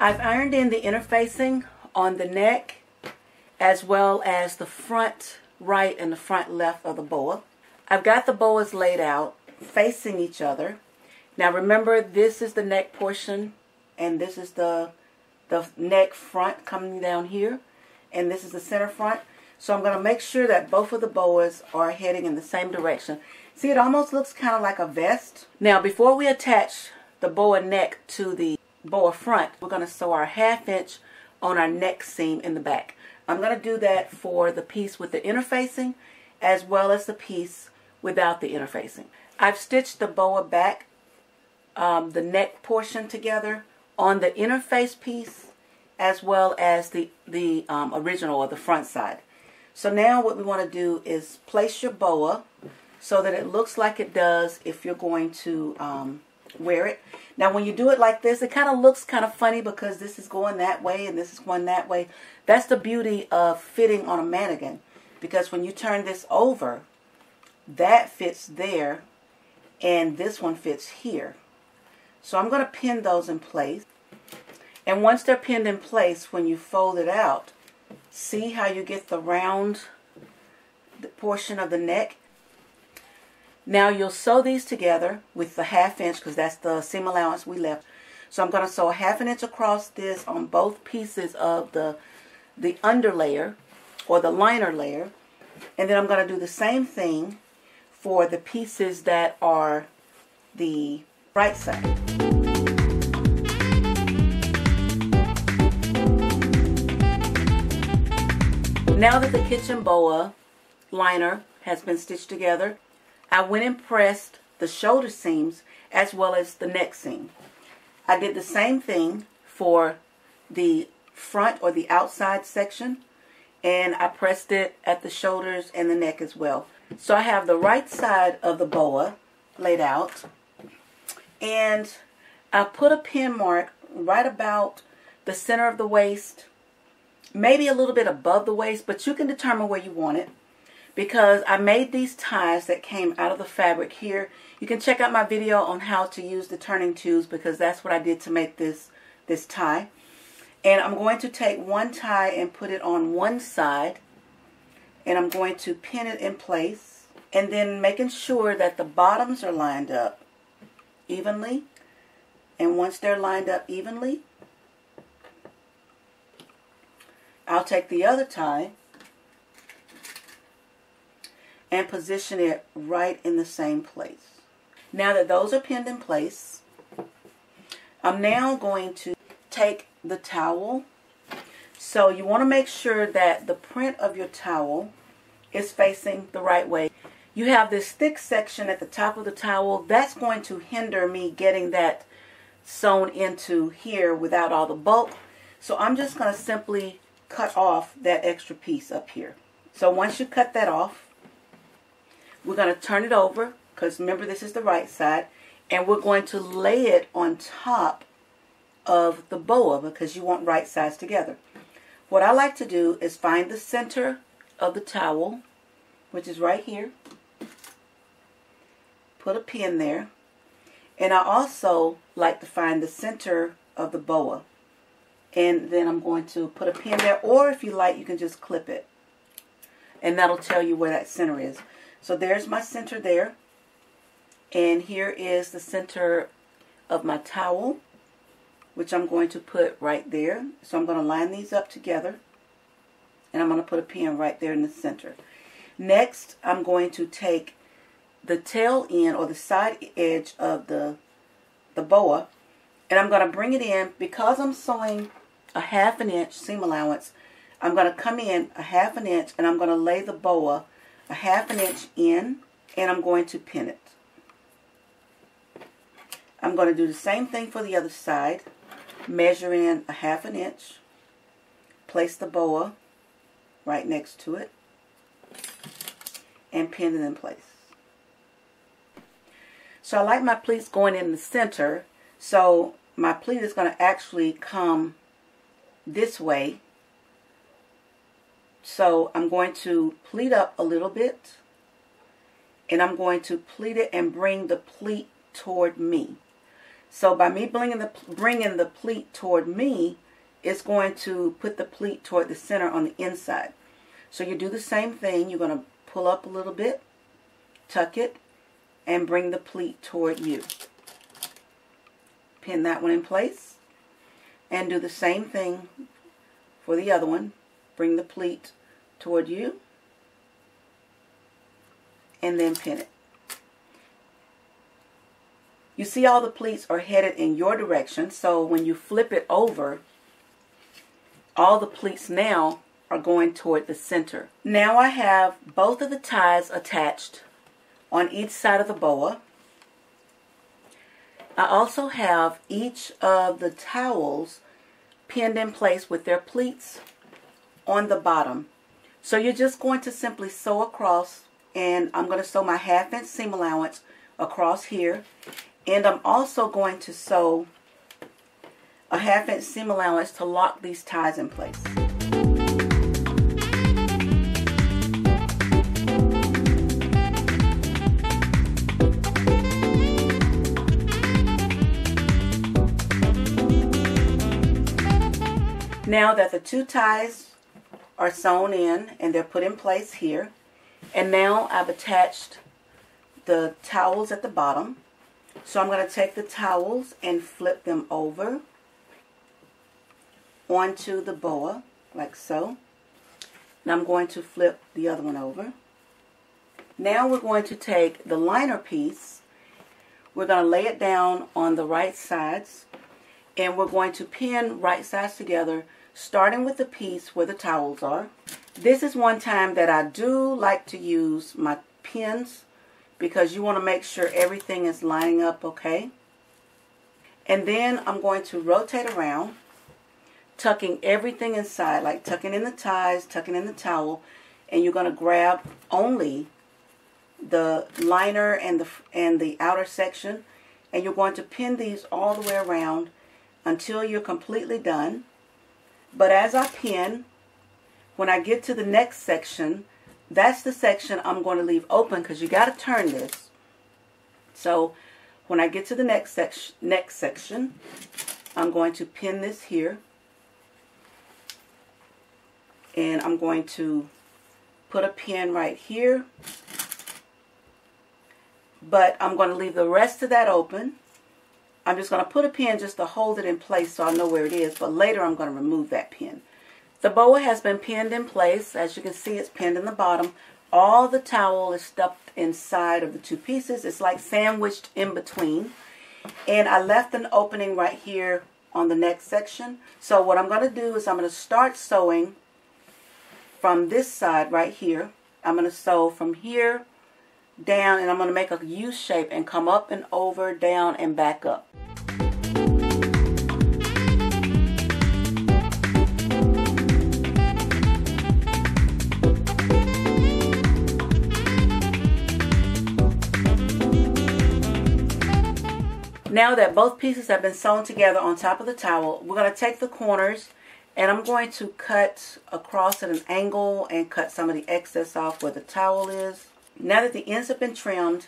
I've ironed in the interfacing on the neck as well as the front right and the front left of the boa. I've got the boas laid out facing each other. Now remember, this is the neck portion and this is the neck front coming down here, and this is the center front. So I'm going to make sure that both of the boas are heading in the same direction. See, it almost looks kind of like a vest. Now before we attach the boa neck to the boa front, we're going to sew our 1/2 inch on our neck seam in the back. I'm going to do that for the piece with the interfacing as well as the piece without the interfacing. I've stitched the boa back, the neck portion together on the interface piece as well as the original or the front side. So now what we want to do is place your boa so that it looks like it does if you're going to wear it. Now when you do it like this, it kind of looks kind of funny because this is going that way and this is going that way. That's the beauty of fitting on a mannequin, because when you turn this over, that fits there and this one fits here. So I'm going to pin those in place. And once they're pinned in place, when you fold it out, see how you get the round portion of the neck. Now you'll sew these together with the 1/2 inch because that's the seam allowance we left. So I'm going to sew 1/2 inch across this on both pieces of the underlayer or the liner layer. And then I'm going to do the same thing for the pieces that are the right side. Now that the kitchen boa liner has been stitched together, I went and pressed the shoulder seams as well as the neck seam. I did the same thing for the front or the outside section, and I pressed it at the shoulders and the neck as well. So I have the right side of the boa laid out, and I put a pin mark right about the center of the waist, maybe a little bit above the waist, but you can determine where you want it, because I made these ties that came out of the fabric here. You can check out my video on how to use the turning twos, because that's what I did to make this tie. And I'm going to take one tie and put it on one side, and I'm going to pin it in place, and then making sure that the bottoms are lined up evenly. And once they're lined up evenly, I'll take the other tie and position it right in the same place. Now that those are pinned in place, I'm now going to take the towel. So you want to make sure that the print of your towel is facing the right way. You have this thick section at the top of the towel. That's going to hinder me getting that sewn into here without all the bulk. So I'm just going to simply cut off that extra piece up here. So once you cut that off, we're going to turn it over, because remember, this is the right side, and we're going to lay it on top of the boa because you want right sides together. What I like to do is find the center of the towel, which is right here, put a pin there, and I also like to find the center of the boa. And then I'm going to put a pin there, or if you like, you can just clip it, and that'll tell you where that center is. So there's my center there, and here is the center of my towel, which I'm going to put right there. So I'm going to line these up together, and I'm going to put a pin right there in the center. Next, I'm going to take the tail end or the side edge of the boa, and I'm going to bring it in. Because I'm sewing a 1/2 inch seam allowance, I'm going to come in a 1/2 inch, and I'm going to lay the boa a 1/2 inch in, and I'm going to pin it. I'm going to do the same thing for the other side. Measure in a 1/2 inch, place the boa right next to it, and pin it in place. So I like my pleats going in the center, so my pleat is going to actually come this way. So I'm going to pleat up a little bit, and I'm going to pleat it and bring the pleat toward me. So by me bringing the pleat toward me, it's going to put the pleat toward the center on the inside. So you do the same thing. You're going to pull up a little bit, tuck it, and bring the pleat toward you. Pin that one in place. And do the same thing for the other one. Bring the pleat toward you. And then pin it. You see all the pleats are headed in your direction, so when you flip it over, all the pleats now are going toward the center. Now I have both of the ties attached on each side of the boa. I also have each of the towels pinned in place with their pleats on the bottom. So you're just going to simply sew across, and I'm going to sew my half-inch seam allowance across here. And I'm also going to sew a half-inch seam allowance to lock these ties in place. Now that the two ties are sewn in and they're put in place here, and now I've attached the towels at the bottom. So I'm going to take the towels and flip them over onto the boa, like so. And I'm going to flip the other one over. Now we're going to take the liner piece. We're going to lay it down on the right sides. And we're going to pin right sides together, starting with the piece where the towels are. This is one time that I do like to use my pins, because you want to make sure everything is lining up okay. And then I'm going to rotate around, tucking everything inside, like tucking in the ties, tucking in the towel, and you're going to grab only the liner and the outer section, and you're going to pin these all the way around until you're completely done. But as I pin, when I get to the next section, that's the section I'm going to leave open, because you got to turn this. So when I get to the next section, I'm going to pin this here, and I'm going to put a pin right here, but I'm going to leave the rest of that open. I'm just going to put a pin just to hold it in place so I know where it is, but later I'm going to remove that pin. The boa has been pinned in place. As you can see, it's pinned in the bottom. All the towel is stuffed inside of the two pieces. It's like sandwiched in between. And I left an opening right here on the next section. So what I'm going to do is I'm going to start sewing from this side right here. I'm going to sew from here down, and I'm going to make a U shape and come up and over, down and back up. Now that both pieces have been sewn together on top of the towel, we're going to take the corners, and I'm going to cut across at an angle and cut some of the excess off where the towel is. Now that the ends have been trimmed,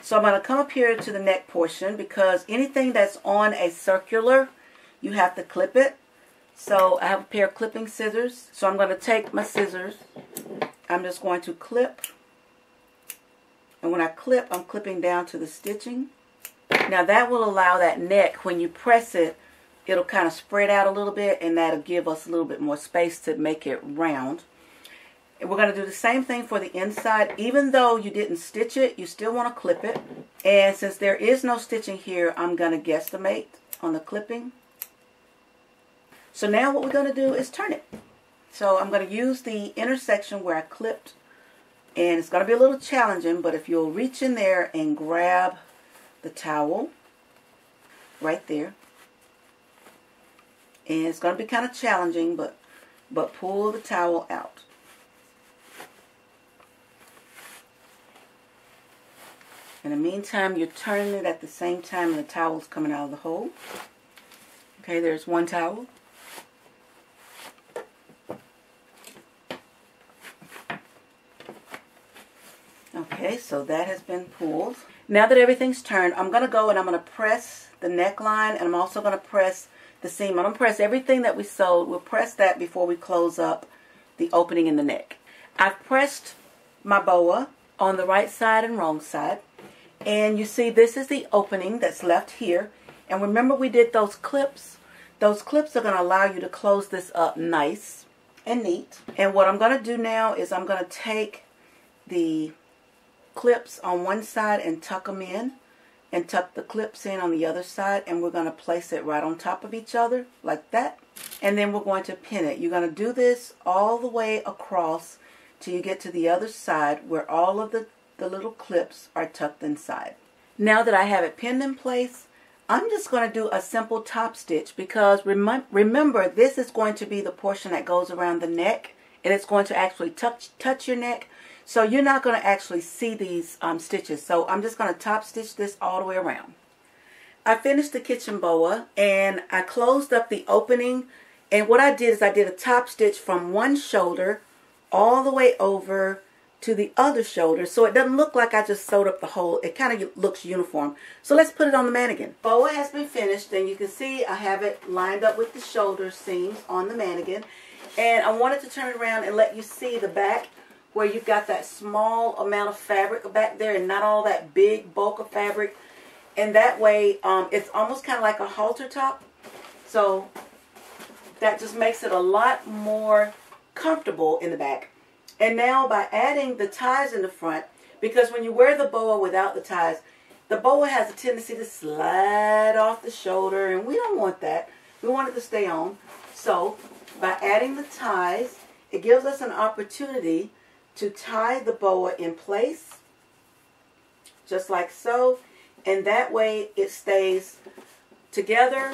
so I'm going to come up here to the neck portion, because anything that's on a circular, you have to clip it. So I have a pair of clipping scissors. So I'm going to take my scissors. I'm just going to clip. And when I clip, I'm clipping down to the stitching. Now that will allow that neck, when you press it, it'll kind of spread out a little bit, and that'll give us a little bit more space to make it round. And we're going to do the same thing for the inside. Even though you didn't stitch it, you still want to clip it. And since there is no stitching here, I'm going to guesstimate on the clipping. So now what we're going to do is turn it. So I'm going to use the intersection where I clipped. And it's going to be a little challenging, but if you'll reach in there and grab the towel right there, and it's going to be kind of challenging, but pull the towel out. In the meantime, you're turning it at the same time, and the towel's coming out of the hole. Okay, there's one towel. Okay, so that has been pulled. Now that everything's turned, I'm going to go and I'm going to press the neckline, and I'm also going to press the seam. I'm going to press everything that we sewed. We'll press that before we close up the opening in the neck. I've pressed my boa on the right side and wrong side, and you see this is the opening that's left here. And remember, we did those clips. Those clips are going to allow you to close this up nice and neat. And what I'm going to do now is I'm going to take the clips on one side and tuck them in, and tuck the clips in on the other side, and we're going to place it right on top of each other like that, and then we're going to pin it. You're going to do this all the way across till you get to the other side where all of the little clips are tucked inside. Now that I have it pinned in place, I'm just going to do a simple top stitch, because remember, this is going to be the portion that goes around the neck, and it's going to actually touch your neck. So you're not going to actually see these stitches. So I'm just going to top stitch this all the way around. I finished the kitchen boa, and I closed up the opening. And what I did is I did a top stitch from one shoulder all the way over to the other shoulder. So it doesn't look like I just sewed up the whole. It kind of looks uniform. So let's put it on the mannequin. Boa has been finished, and you can see I have it lined up with the shoulder seams on the mannequin. And I wanted to turn it around and let you see the back, where you've got that small amount of fabric back there and not all that big bulk of fabric. And that way, it's almost kind of like a halter top. So that just makes it a lot more comfortable in the back. And now by adding the ties in the front, because when you wear the boa without the ties, the boa has a tendency to slide off the shoulder, and we don't want that. We want it to stay on. So by adding the ties, it gives us an opportunity to tie the boa in place, just like so, and that way it stays together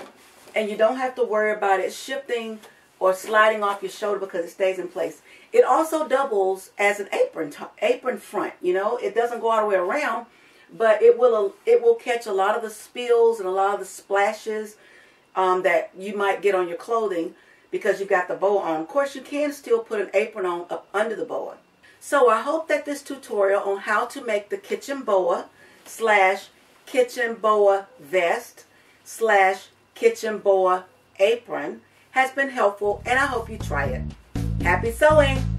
and you don't have to worry about it shifting or sliding off your shoulder because it stays in place. It also doubles as an apron front. You know, it doesn't go all the way around, but it will catch a lot of the spills and a lot of the splashes that you might get on your clothing because you've got the boa on. Of course, you can still put an apron on up under the boa. So I hope that this tutorial on how to make the kitchen boa / kitchen boa vest / kitchen boa apron has been helpful, and I hope you try it. Happy sewing!